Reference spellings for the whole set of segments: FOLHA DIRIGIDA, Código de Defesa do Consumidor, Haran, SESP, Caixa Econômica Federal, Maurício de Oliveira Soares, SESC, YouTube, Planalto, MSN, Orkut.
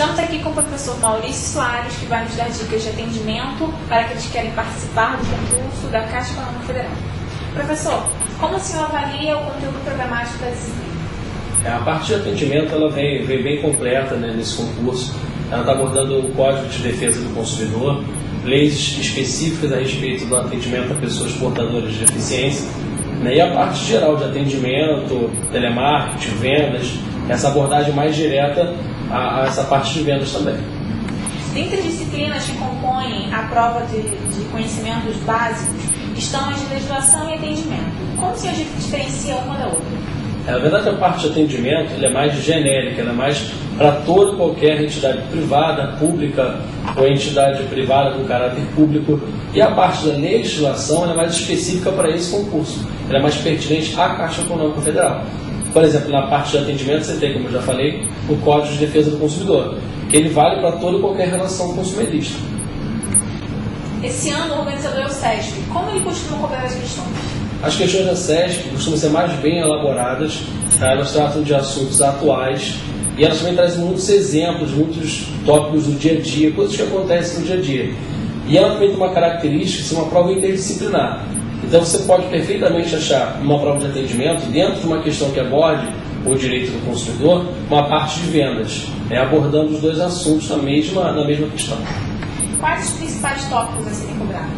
Estamos aqui com o professor Maurício Soares, que vai nos dar dicas de atendimento para aqueles que querem participar do concurso da Caixa Econômica Federal. Professor, como o senhor avalia o conteúdo programático da disciplina? A parte de atendimento ela vem bem completa, né, nesse concurso. Ela está abordando o Código de Defesa do Consumidor, leis específicas a respeito do atendimento a pessoas portadoras de deficiência, né, e a parte geral de atendimento, telemarketing, vendas, essa abordagem mais direta a essa parte de vendas também. Dentre as disciplinas que compõem a prova de conhecimentos básicos estão as de legislação e atendimento. Como se diferencia uma da outra? Na verdade, a parte de atendimento ela é mais genérica, ela é mais para toda qualquer entidade privada, pública ou entidade privada com caráter público. E a parte da legislação ela é mais específica para esse concurso, ela é mais pertinente à Caixa Econômica Federal. Por exemplo, na parte de atendimento você tem, como eu já falei, o Código de Defesa do Consumidor, que ele vale para toda qualquer relação consumerista. Esse ano o organizador é o SESP. Como ele costuma cobrar as questões? As questões da SESC costumam ser mais bem elaboradas, tá? Elas tratam de assuntos atuais e elas também trazem muitos exemplos, muitos tópicos do dia a dia, coisas que acontecem no dia a dia. E ela também tem uma característica de ser uma prova interdisciplinar. Então você pode perfeitamente achar uma prova de atendimento dentro de uma questão que aborde o direito do consumidor, uma parte de vendas, né? Abordando os dois assuntos na mesma questão. Quais os principais tópicos a serem cobrados?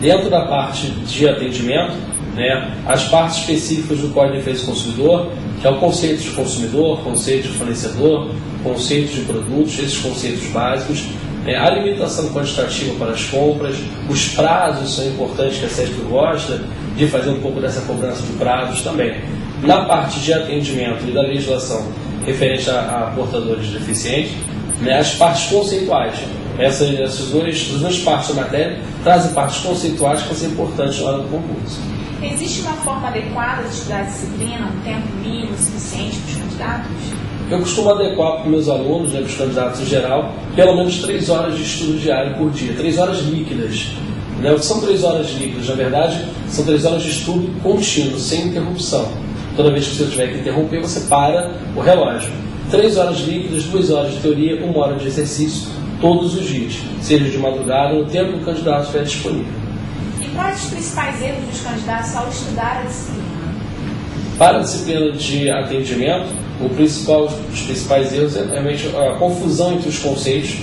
Dentro da parte de atendimento, né, as partes específicas do Código de Defesa do Consumidor, que é o conceito de consumidor, conceito de fornecedor, conceito de produtos, esses conceitos básicos, né, a limitação quantitativa para as compras, os prazos são importantes, que a SESP gosta de fazer um pouco dessa cobrança de prazos também. Na parte de atendimento e da legislação referente a portadores deficientes, né, as partes conceituais. Essas duas partes da matéria trazem partes conceituais que são importantes na hora do concurso. Existe uma forma adequada de estudar a disciplina, um tempo mínimo suficiente para os candidatos? Eu costumo adequar para os meus alunos, né, para os candidatos em geral, pelo menos 3 horas de estudo diário por dia, 3 horas líquidas. Né? O que são 3 horas líquidas? Na verdade, são 3 horas de estudo contínuo, sem interrupção. Toda vez que você tiver que interromper, você para o relógio. 3 horas líquidas, 2 horas de teoria, 1 hora de exercício, todos os dias, seja de madrugada ou no tempo que o candidato estiver disponível. E quais os principais erros dos candidatos ao estudar a disciplina? Para a disciplina de atendimento, os principais erros é realmente a confusão entre os conceitos.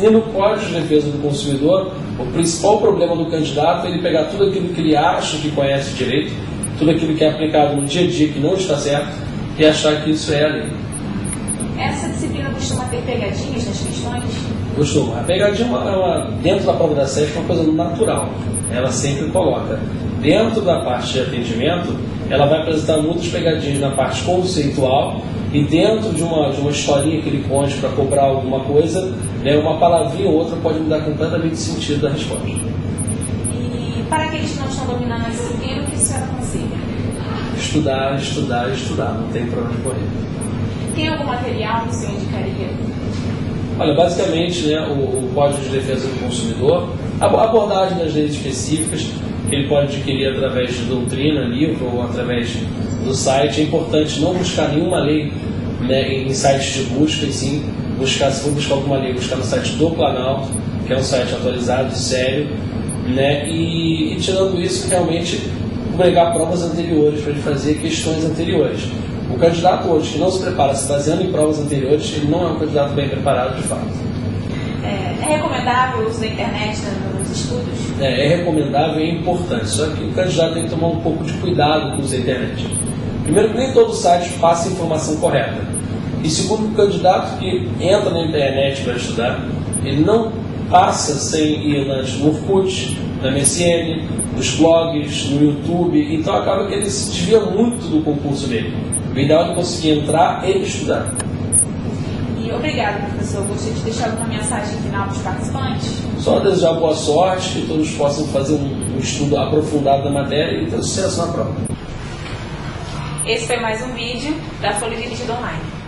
E no Código de Defesa do Consumidor, o principal problema do candidato é ele pegar tudo aquilo que ele acha que conhece direito, tudo aquilo que é aplicado no dia a dia que não está certo, e achar que isso é a lei. Essa disciplina costuma ter pegadinhas nas questões? Costuma. A pegadinha, dentro da prova da SESP, é uma coisa natural. Ela sempre coloca. Dentro da parte de atendimento, ela vai apresentar muitas pegadinhas na parte conceitual e dentro de uma historinha que ele conte para cobrar alguma coisa, né, uma palavrinha ou outra pode mudar completamente o sentido da resposta. E para aqueles que não estão dominando a disciplina, o que a senhora aconselha? Estudar, estudar, estudar. Não tem problema de correr. Tem algum material que o senhor indicaria? Olha, basicamente, né, o Código de Defesa do Consumidor, a abordagem das leis específicas, que ele pode adquirir através de doutrina, livro ou através do site. É importante não buscar nenhuma lei, né, em sites de busca, e sim, se for buscar alguma lei, buscar no site do Planalto, que é um site atualizado, sério, né, e tirando isso, realmente, pegar provas anteriores para ele fazer questões anteriores. O candidato hoje que não se prepara se baseando em provas anteriores, ele não é um candidato bem preparado de fato. É recomendável o uso da internet nos estudos? É recomendável e é importante, só que o candidato tem que tomar um pouco de cuidado com o uso da internet. Primeiro, que nem todo site passa a informação correta. E segundo, o candidato que entra na internet para estudar, ele não passa sem ir no Orkut, na MSN, nos blogs, no YouTube, então acaba que ele se desvia muito do concurso dele. O ideal é que conseguir entrar e estudar. E obrigado, professor. Gostaria de deixar alguma mensagem final para os participantes? Só desejar boa sorte, que todos possam fazer um estudo aprofundado da matéria e ter sucesso na prova. Esse foi mais um vídeo da Folha Dirigida Online.